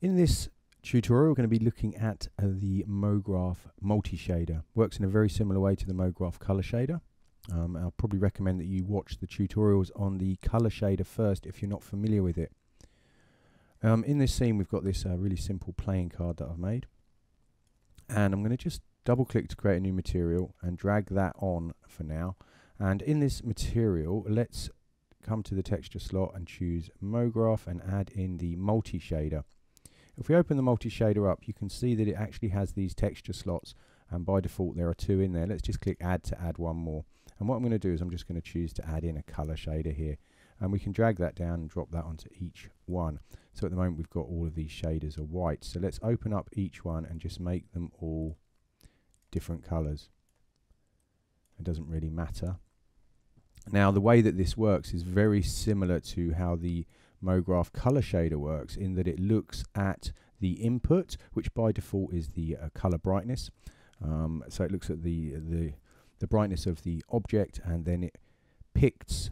In this tutorial, we're going to be looking at the MoGraph Multi Shader. Works in a very similar way to the MoGraph color shader. I'll probably recommend that you watch the tutorials on the color shader first if you're not familiar with it. In this scene, we've got this really simple playing card that I've made, and I'm going to just double click to create a new material and drag that on for now. And in this material, let's come to the texture slot and choose MoGraph and add in the multi shader. If we open the multi shader up, you can see that it actually has these texture slots, and by default there are two in there. Let's just click add to add one more. And what I'm going to do is I'm just going to choose to add in a color shader here, and we can drag that down and drop that onto each one. So at the moment we've got all of these shaders are white, so let's open up each one and just make them all different colors. It doesn't really matter. Now, the way that this works is very similar to how the MoGraph color shader works, in that it looks at the input, which by default is the color brightness. So it looks at the brightness of the object, and then it picks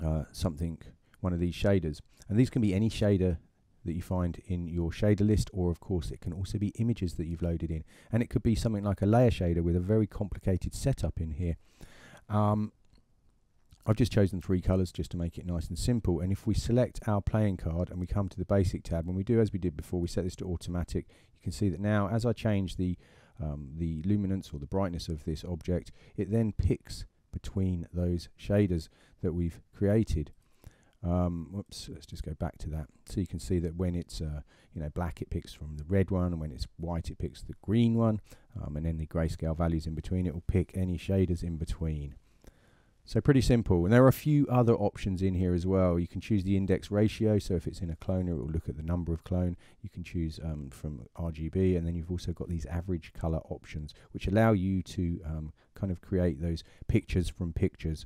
one of these shaders. And these can be any shader that you find in your shader list, or of course it can also be images that you've loaded in. And it could be something like a layer shader with a very complicated setup in here. I've just chosen three colors just to make it nice and simple. And if we select our playing card and we come to the basic tab, and we do as we did before, we set this to automatic, you can see that now as I change the luminance or the brightness of this object, it then picks between those shaders that we've created. Whoops, let's just go back to that. So you can see that when it's black, it picks from the red one, and when it's white, it picks the green one, and then the grayscale values in between. It will pick any shaders in between. So pretty simple. And there are a few other options in here as well. You can choose the index ratio, so if it's in a cloner, it will look at the number of clone. You can choose from RGB, and then you've also got these average color options, which allow you to kind of create those pictures from pictures.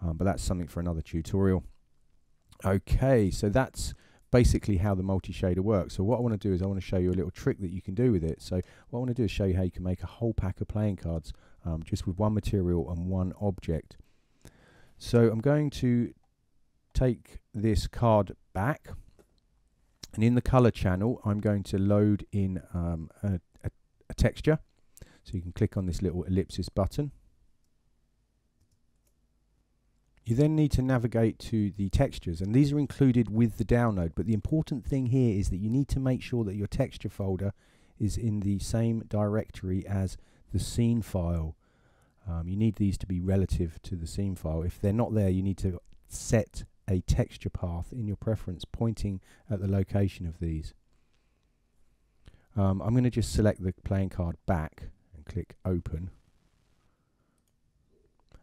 But that's something for another tutorial. Okay, so that's basically how the multi-shader works. So what I want to do is I want to show you a little trick that you can do with it. So what I want to do is show you how you can make a whole pack of playing cards just with one material and one object. So I'm going to take this card back, and in the color channel I'm going to load in a texture. So you can click on this little ellipsis button. You then need to navigate to the textures, and these are included with the download, but the important thing here is that you need to make sure that your texture folder is in the same directory as the scene file. You need these to be relative to the scene file. If they're not there, you need to set a texture path in your preference pointing at the location of these. I'm going to just select the playing card back and click open.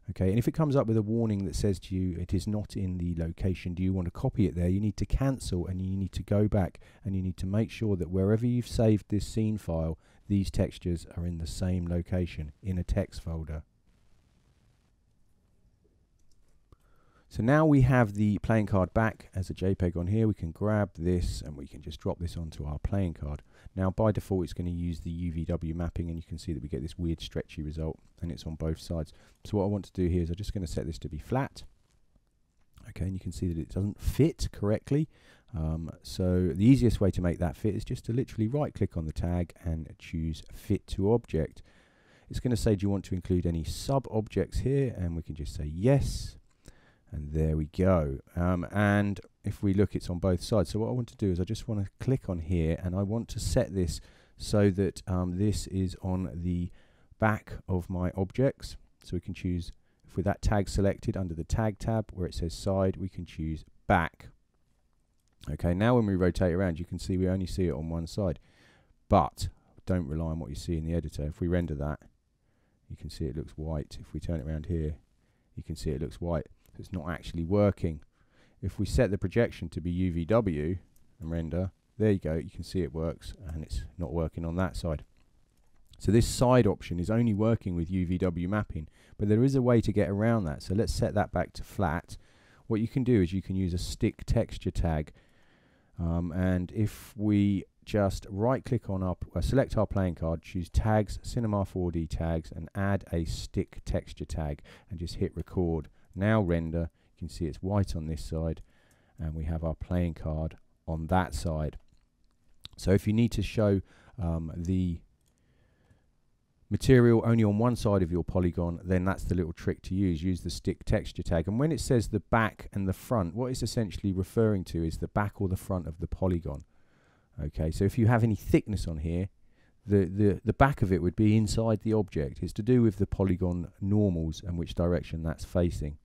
Okay, and if it comes up with a warning that says to you it is not in the location, do you want to copy it there, you need to cancel, and you need to go back, and you need to make sure that wherever you've saved this scene file, these textures are in the same location in a text folder. So now we have the playing card back as a JPEG on here. We can grab this and we can just drop this onto our playing card. Now by default it's going to use the UVW mapping, and you can see that we get this weird stretchy result, and it's on both sides. So what I want to do here is I'm just going to set this to be flat. Okay, and you can see that it doesn't fit correctly. So the easiest way to make that fit is just to literally right click on the tag and choose fit to object. It's going to say, do you want to include any sub objects here, and we can just say yes. And there we go. And if we look, it's on both sides. So what I want to do is I just want to click on here, and I want to set this so that this is on the back of my objects. So we can choose, with that tag selected, under the tag tab where it says side, we can choose back. Okay, now when we rotate around, you can see we only see it on one side. But don't rely on what you see in the editor. If we render that, you can see it looks white. If we turn it around here, you can see it looks white. It's not actually working. If we set the projection to be UVW and render, there you go, you can see it works, and it's not working on that side. So this side option is only working with UVW mapping, but there is a way to get around that. So let's set that back to flat. What you can do is you can use a stick texture tag, and if we just right click on our, select our playing card, choose tags, Cinema 4D tags, and add a stick texture tag, and just hit record. Now render, you can see it's white on this side, and we have our playing card on that side. So if you need to show the material only on one side of your polygon, then that's the little trick to use. Use the stick texture tag. And when it says the back and the front, what it's essentially referring to is the back or the front of the polygon. Okay, so if you have any thickness on here, the back of it would be inside the object. It's to do with the polygon normals and which direction that's facing.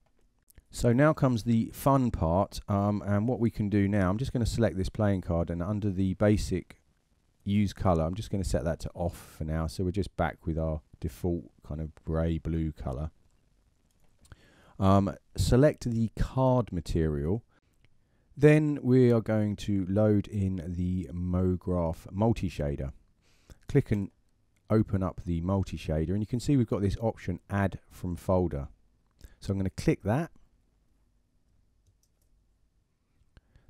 So now comes the fun part, and what we can do now, I'm just going to select this playing card, and under the basic use color, I'm just going to set that to off for now, so we're just back with our default kind of grey blue color. Select the card material, then we are going to load in the MoGraph Multi Shader. Click and open up the Multi Shader, and you can see we've got this option, add from folder. So I'm going to click that.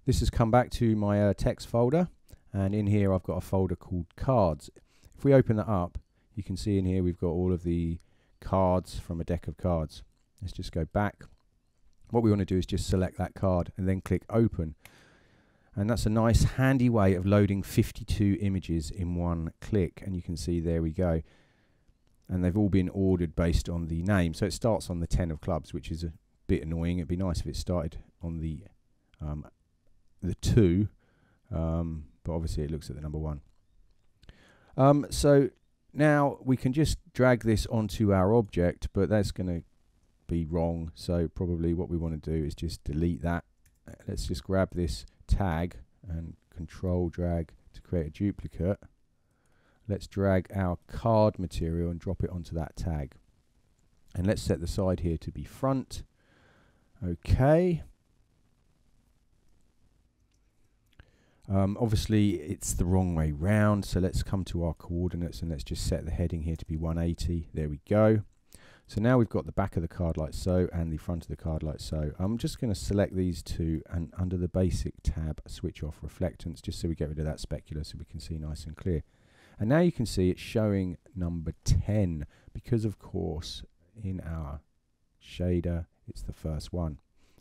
This has come back to my text folder, and in here I've got a folder called cards. If we open that up, you can see in here we've got all of the cards from a deck of cards. Let's just go back. What we want to do is just select that card and then click open. And that's a nice handy way of loading 52 images in one click, and you can see there we go. And they've all been ordered based on the name. So it starts on the 10 of clubs, which is a bit annoying. It'd be nice if it started on the 2, but obviously it looks at the number 1. So now we can just drag this onto our object, but that's going to be wrong, so probably what we want to do is just delete that. Let's just grab this tag and control drag to create a duplicate. Let's drag our card material and drop it onto that tag, and let's set the side here to be front. Okay. Obviously it's the wrong way round, so let's come to our coordinates and let's just set the heading here to be 180. There we go. So now we've got the back of the card like so, and the front of the card like so. I'm just going to select these two, and under the basic tab switch off reflectance, just so we get rid of that specular so we can see nice and clear. And now you can see it's showing number 10 because of course in our shader it's the first one.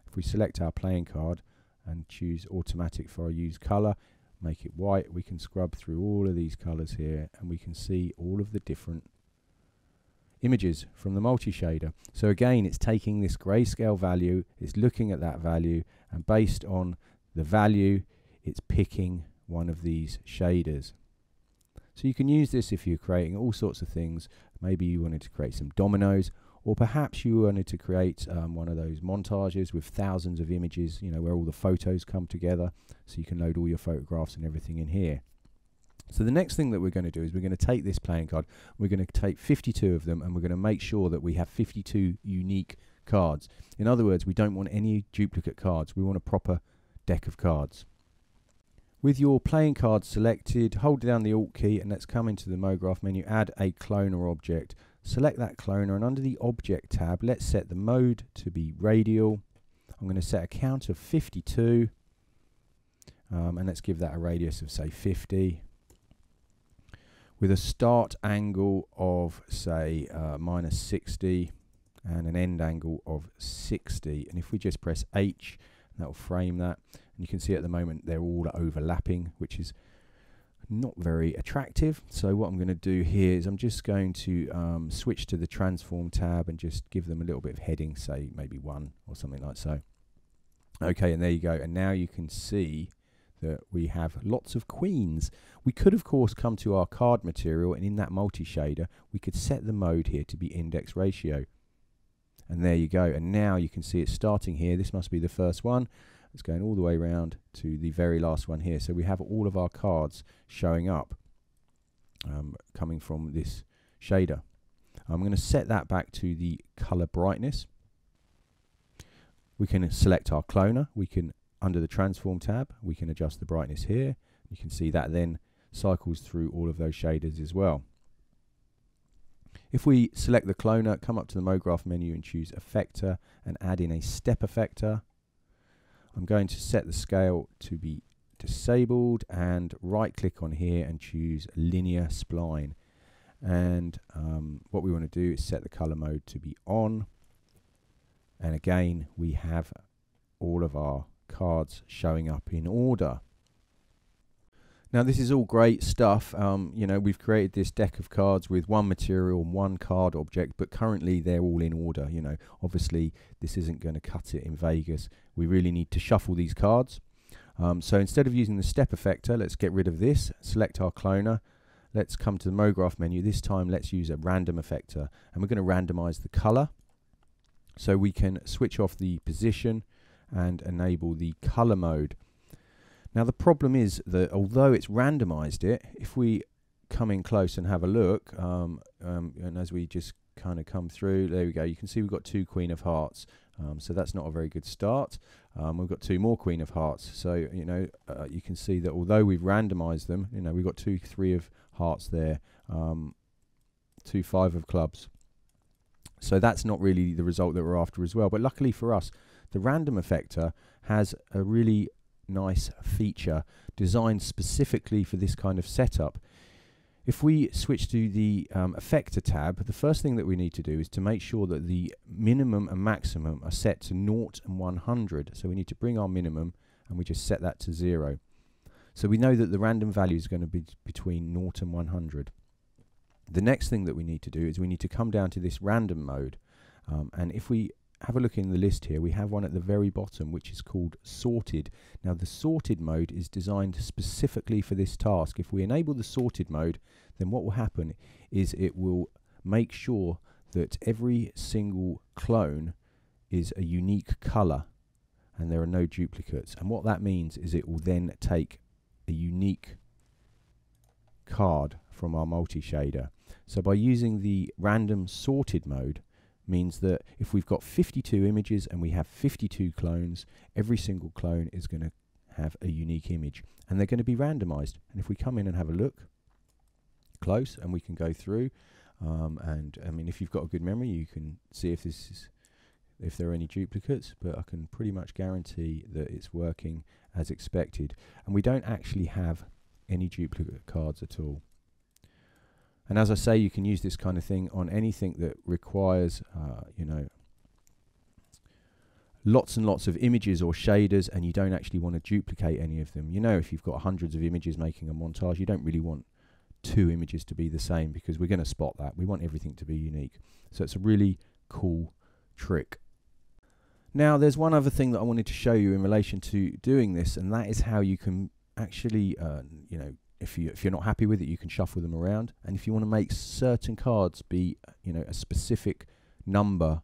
If we select our playing card and choose automatic for our use color, make it white, we can scrub through all of these colors here, and we can see all of the different images from the multi shader. So again, it's taking this grayscale value, it's looking at that value, and based on the value it's picking one of these shaders. So you can use this if you're creating all sorts of things. Maybe you wanted to create some dominoes, or perhaps you wanted to create one of those montages with thousands of images, you know, where all the photos come together, so you can load all your photographs and everything in here. So the next thing that we're going to do is we're going to take this playing card, we're going to take 52 of them, and we're going to make sure that we have 52 unique cards. In other words, we don't want any duplicate cards, we want a proper deck of cards. With your playing card selected, hold down the Alt key and let's come into the MoGraph menu, add a cloner object. Select that cloner, and under the Object tab, let's set the mode to be radial. I'm going to set a count of 52, and let's give that a radius of, say, 50, with a start angle of, say, minus 60, and an end angle of 60. And if we just press H, that will frame that. And you can see at the moment they're all overlapping, which is not very attractive. So what I'm going to do here is I'm just going to switch to the transform tab and just give them a little bit of heading, say maybe 1 or something like so. Okay, and there you go. And now you can see that we have lots of queens. We could of course come to our card material, and in that multi shader we could set the mode here to be index ratio, and there you go. And now you can see it's starting here, this must be the first one. It's going all the way around to the very last one here. So we have all of our cards showing up coming from this shader. I'm going to set that back to the color brightness. We can select our cloner. We can, under the transform tab, we can adjust the brightness here. You can see that then cycles through all of those shaders as well. If we select the cloner, come up to the MoGraph menu and choose effector and add in a step effector. I'm going to set the scale to be disabled and right click on here and choose linear spline. And what we want to do is set the color mode to be on. And again, we have all of our cards showing up in order. Now this is all great stuff. You know, we've created this deck of cards with one material and one card object, but currently they're all in order. You know, obviously this isn't going to cut it in Vegas. We really need to shuffle these cards. So instead of using the step effector, let's get rid of this, select our cloner, let's come to the MoGraph menu. This time let's use a random effector, and we're going to randomize the color. So we can switch off the position and enable the color mode. Now the problem is that although it's randomized it, if we come in close and have a look, and as we just kind of come through, there we go, you can see we've got two Queen of Hearts. So that's not a very good start. We've got two more Queen of Hearts. So, you know, you can see that although we've randomized them, you know, we've got 2 3 of hearts there, 2 5 of clubs. So that's not really the result that we're after as well. But luckily for us, the random effector has a really nice feature designed specifically for this kind of setup. If we switch to the effector tab, the first thing that we need to do is to make sure that the minimum and maximum are set to 0 and 100. So we need to bring our minimum and we just set that to 0. So we know that the random value is going to be between 0 and 100. The next thing that we need to do is we need to come down to this random mode. And if we have a look in the list here, we have one at the very bottom which is called sorted. Now the sorted mode is designed specifically for this task. If we enable the sorted mode, then what will happen is it will make sure that every single clone is a unique color and there are no duplicates. And what that means is it will then take a unique card from our multi-shader. So by using the random sorted mode, means that if we've got 52 images and we have 52 clones, every single clone is going to have a unique image and they're going to be randomized. And if we come in and have a look close, and we can go through, and I mean, if you've got a good memory, you can see if this is, if there are any duplicates, but I can pretty much guarantee that it's working as expected. And we don't actually have any duplicate cards at all. And as I say, you can use this kind of thing on anything that requires, you know, lots and lots of images or shaders, and you don't actually want to duplicate any of them. You know, if you've got hundreds of images making a montage, you don't really want two images to be the same because we're going to spot that. We want everything to be unique. So it's a really cool trick. Now, there's one other thing that I wanted to show you in relation to doing this, and that is how you can actually, you know, if you're not happy with it, you can shuffle them around. And if you want to make certain cards be, you know, a specific number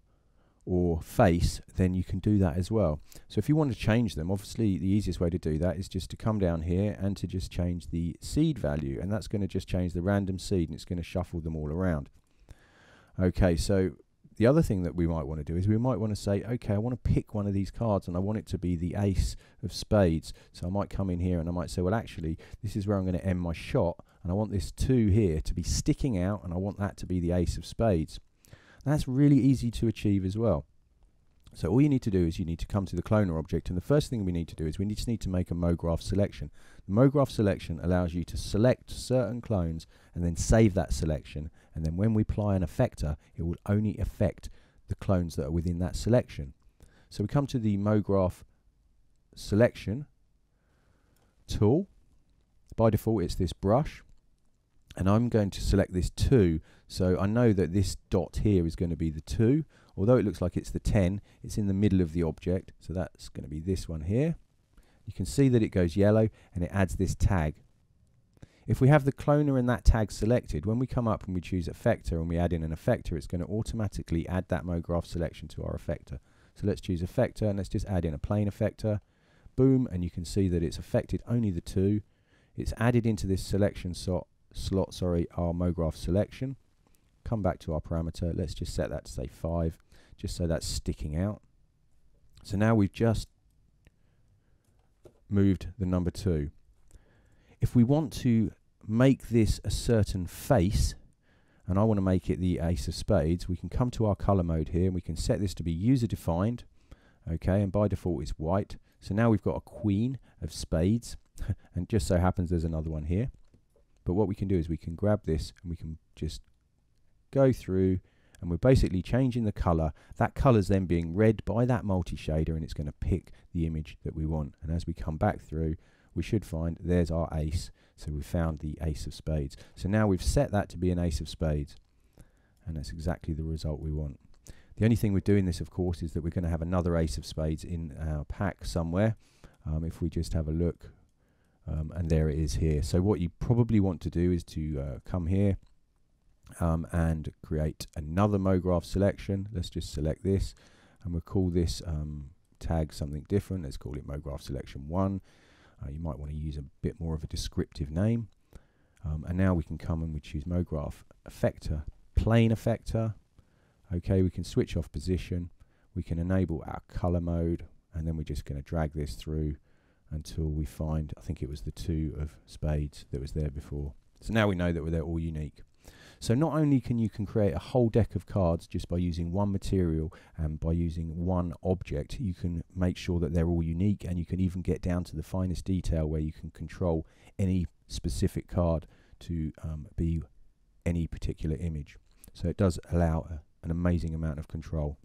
or face, then you can do that as well. So if you want to change them, obviously the easiest way to do that is just to come down here and to just change the seed value, and that's going to just change the random seed and it's going to shuffle them all around. Okay, so the other thing that we might want to do is we might want to say, okay, I want to pick one of these cards and I want it to be the ace of spades. So I might come in here and I might say, well, actually, this is where I'm going to end my shot, and I want this 2 here to be sticking out, and I want that to be the ace of spades. And that's really easy to achieve as well. So all you need to do is you need to come to the cloner object, and the first thing we need to do is we just need to make a MoGraph selection. The MoGraph selection allows you to select certain clones and then save that selection, and then when we apply an effector, it will only affect the clones that are within that selection. So we come to the MoGraph selection tool. By default it's this brush, and I'm going to select this 2, so I know that this dot here is going to be the 2. Although it looks like it's the 10, it's in the middle of the object, so that's going to be this one here. You can see that it goes yellow and it adds this tag. If we have the cloner and that tag selected, when we come up and we choose effector and we add in an effector, it's going to automatically add that MoGraph selection to our effector. So let's choose effector and let's just add in a plain effector. Boom, and you can see that it's affected only the 2. It's added into this selection slot, our MoGraph selection. Come back to our parameter, let's just set that to say 5, just so that's sticking out. So now we've just moved the number 2. If we want to make this a certain face, and I want to make it the ace of spades, we can come to our color mode here and we can set this to be user defined. Okay, and by default it's white. So now we've got a queen of spades, and just so happens there's another one here. But what we can do is we can grab this and we can just go through, and we're basically changing the color. That color's then being read by that multi-shader, and it's going to pick the image that we want. And as we come back through, we should find there's our ace. So we found the ace of spades. So now we've set that to be an ace of spades, and that's exactly the result we want. The only thing we're doing this, of course, is that we're going to have another ace of spades in our pack somewhere. If we just have a look, and there it is here. So what you probably want to do is to come here and create another MoGraph selection. Let's just select this, and we'll call this tag something different. Let's call it MoGraph selection 1. You might want to use a bit more of a descriptive name. And now we can come and we choose MoGraph effector, plane effector. Okay, we can switch off position. We can enable our color mode, and then we're just going to drag this through until we find, I think it was the 2 of spades that was there before. So now we know that they're all unique. So not only can you create a whole deck of cards just by using one material and by using one object, you can make sure that they're all unique, and you can even get down to the finest detail where you can control any specific card to be any particular image. So it does allow an amazing amount of control.